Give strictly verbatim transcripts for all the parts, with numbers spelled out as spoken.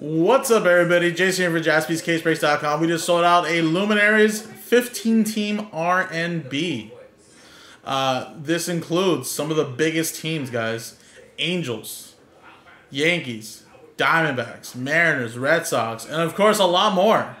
What's up, everybody? Jason here for Jaspys Case Breaks dot com. We just sold out a Luminaries fifteen team R N B. Uh, this includes some of the biggest teams, guys. Angels, Yankees, Diamondbacks, Mariners, Red Sox, and of course a lot more.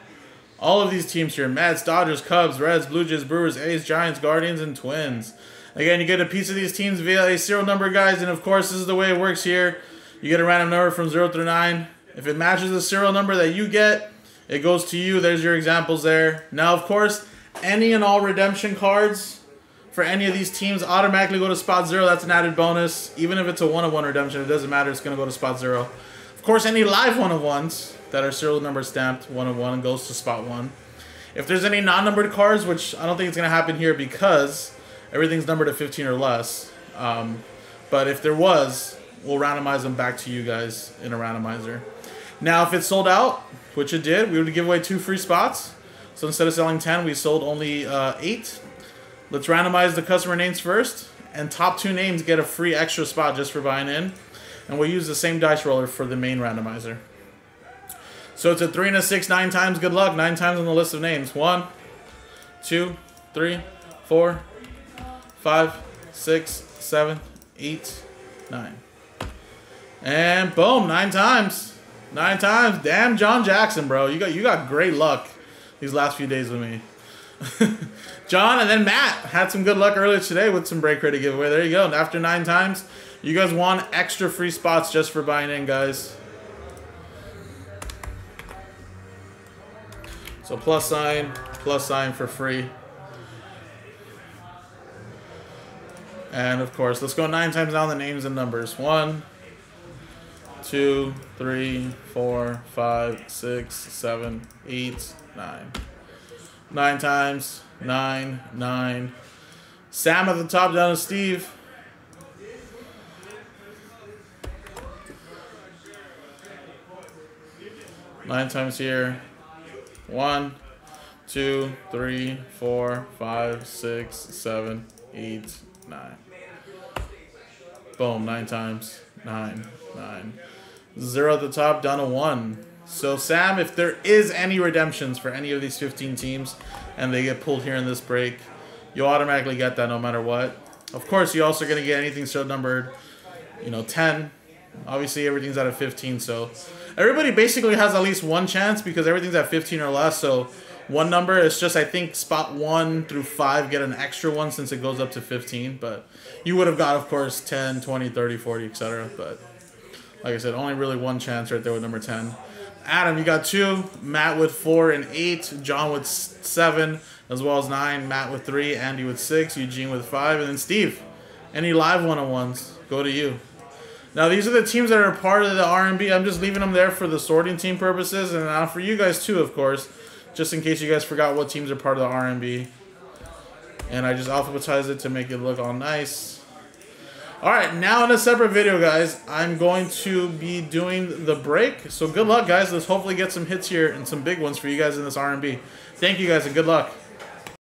All of these teams here: Mets, Dodgers, Cubs, Reds, Blue Jays, Brewers, A's, Giants, Guardians, and Twins. Again, you get a piece of these teams via a serial number, guys, and of course this is the way it works here. You get a random number from zero through nine. If it matches the serial number that you get, it goes to you. There's your examples there. Now, of course, any and all redemption cards for any of these teams automatically go to spot zero. That's an added bonus. Even if it's a one-of-one redemption, it doesn't matter. It's going to go to spot zero. Of course, any live one-of-ones that are serial number stamped one-of-one goes to spot one. If there's any non-numbered cards, which I don't think it's going to happen here because everything's numbered at fifteen or less. Um, but if there was, we'll randomize them back to you guys in a randomizer. Now, if it sold out, which it did, we would give away two free spots. So instead of selling ten, we sold only uh, eight. Let's randomize the customer names first, and top two names get a free extra spot just for buying in. And we'll use the same dice roller for the main randomizer. So it's a three and a six, nine times. Good luck. Nine times on the list of names. One, two, three, four, five, six, seven, eight, nine. And boom, nine times. Nine times. Damn, John Jackson, bro. You got you got great luck these last few days with me. John and then Matt had some good luck earlier today with some break credit giveaway. There you go. And after nine times, you guys won extra free spots just for buying in, guys. So plus sign, plus sign for free. And of course, let's go nine times down the names and numbers. One, two, three, four, five, six, seven, eight, nine. Nine times. Nine, nine. Sam at the top, down to Steve. Nine times here. One, two, three, four, five, six, seven, eight, nine. Boom, nine times. Nine, nine. Zero at the top, down to one. So, Sam, if there is any redemptions for any of these fifteen teams and they get pulled here in this break, you'll automatically get that no matter what. Of course, you're also going to get anything so numbered, you know, ten. Obviously, everything's out of fifteen, so everybody basically has at least one chance because everything's at fifteen or less. So, one number is just, I think, spot one through five get an extra one since it goes up to fifteen. But you would have got, of course, ten, twenty, thirty, forty, et cetera. But like I said, only really one chance right there with number ten. Adam, you got two. Matt with four and eight. John with seven, as well as nine. Matt with three. Andy with six. Eugene with five. And then Steve, any live one-on-ones go to you. Now, these are the teams that are part of the R N B. I'm just leaving them there for the sorting team purposes and uh, for you guys, too, of course, just in case you guys forgot what teams are part of the R N B. And I just alphabetized it to make it look all nice. Alright, now in a separate video, guys, I'm going to be doing the break. So good luck, guys. Let's hopefully get some hits here and some big ones for you guys in this R N B. Thank you, guys, and good luck.